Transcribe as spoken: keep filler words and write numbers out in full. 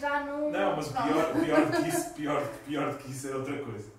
já não... Não, mas pior, pior, do que isso, pior, pior do que isso é outra coisa.